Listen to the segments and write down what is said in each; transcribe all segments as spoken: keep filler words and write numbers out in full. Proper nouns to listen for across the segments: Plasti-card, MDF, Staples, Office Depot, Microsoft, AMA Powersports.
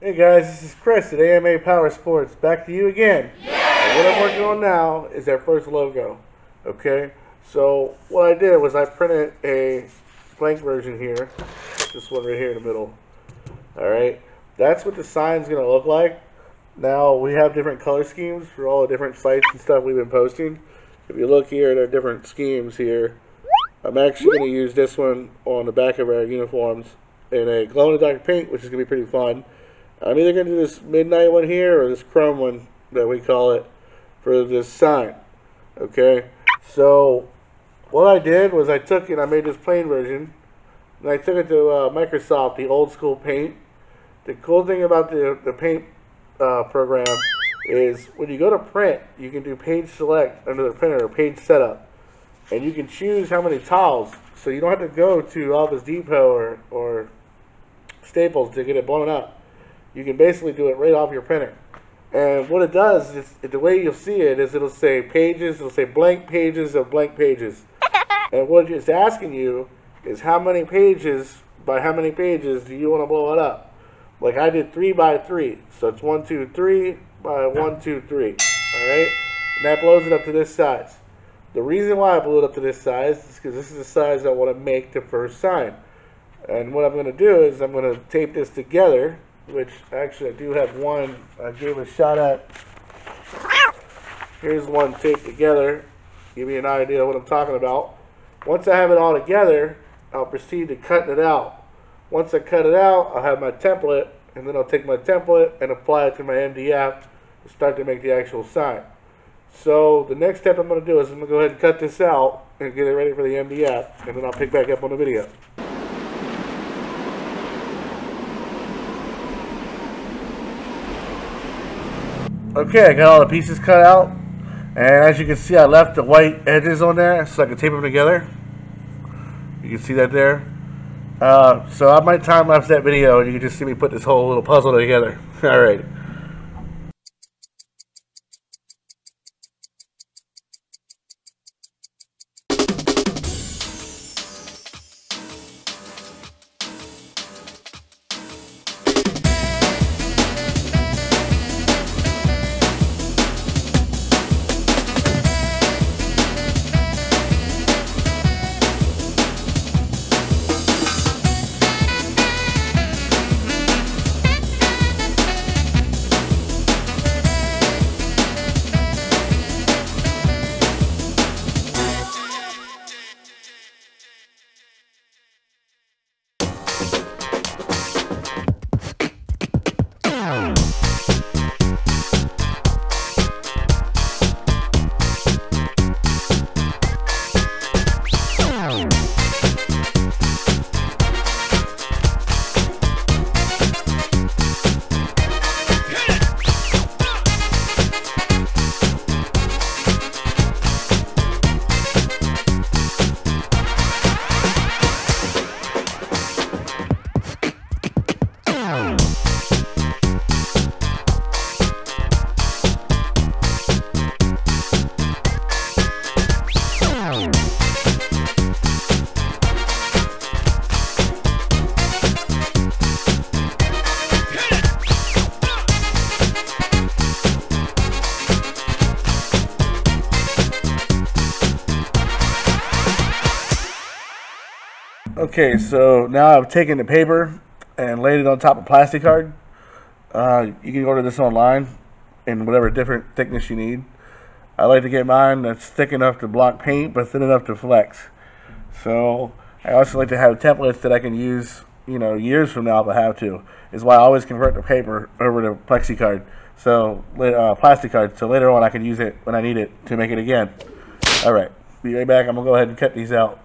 Hey guys, this is Chris at A M A Powersports. Back to you again. Yay! What I'm working on now is our first logo. Okay, so what I did was I printed a blank version here. This one right here in the middle. Alright, that's what the sign's going to look like. Now we have different color schemes for all the different sites and stuff we've been posting. If you look here at our different schemes here, I'm actually going to use this one on the back of our uniforms in a glow-in-the-dark paint, which is going to be pretty fun. I'm either going to do this midnight one here or this chrome one that we call it for this sign. Okay, so what I did was I took it, I made this plain version, and I took it to uh, Microsoft, the old school paint. The cool thing about the, the paint uh, program is when you go to print, you can do page select under the printer or page setup, and you can choose how many tiles, so you don't have to go to Office Depot or, or Staples to get it blown up. You can basically do it right off your printer. And what it does, is the way you'll see it is it'll say pages, it'll say blank pages of blank pages. And what it's asking you is how many pages by how many pages do you want to blow it up? Like I did three by three. So it's one, two, three by one, two, three. Alright? And that blows it up to this size. The reason why I blew it up to this size is because this is the size I want to make the first sign. And what I'm going to do is I'm going to tape this together, which actually I do have one I gave a shot at. Here's one taped together. Give you an idea of what I'm talking about. Once I have it all together, I'll proceed to cutting it out. Once I cut it out, I'll have my template, and then I'll take my template and apply it to my M D F to start to make the actual sign. So the next step I'm going to do is I'm going to go ahead and cut this out and get it ready for the M D F, and then I'll pick back up on the video. Okay, I got all the pieces cut out, and as you can see I left the white edges on there so I can tape them together. You can see that there. Uh, so I might time lapse that video and you can just see me put this whole little puzzle together. Alright. Okay, so now I've taken the paper and laid it on top of Plasti-card. Uh, you can order this online in whatever different thickness you need. I like to get mine that's thick enough to block paint, but thin enough to flex. So I also like to have templates that I can use, you know, years from now if I have to. Is why I always convert the paper over to Plexi-card, so uh, Plasti-card. So later on I can use it when I need it to make it again. All right, be right back. I'm gonna go ahead and cut these out.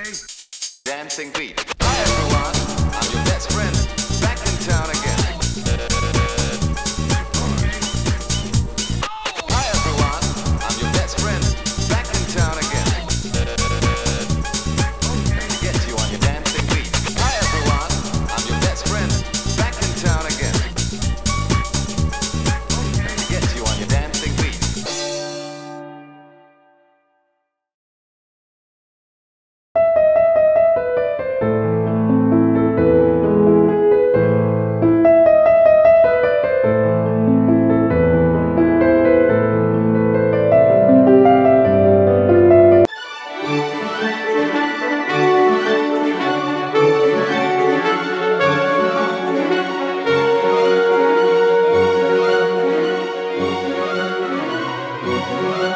okay? Dancing beat. Hi everyone, I'm your best friend, back in town again. Hi everyone, I'm your best friend, back in town again. Let me get you on your dancing beat. Hi everyone, I'm your best friend, back in town again. Let me get you on your dancing beat. Thank you.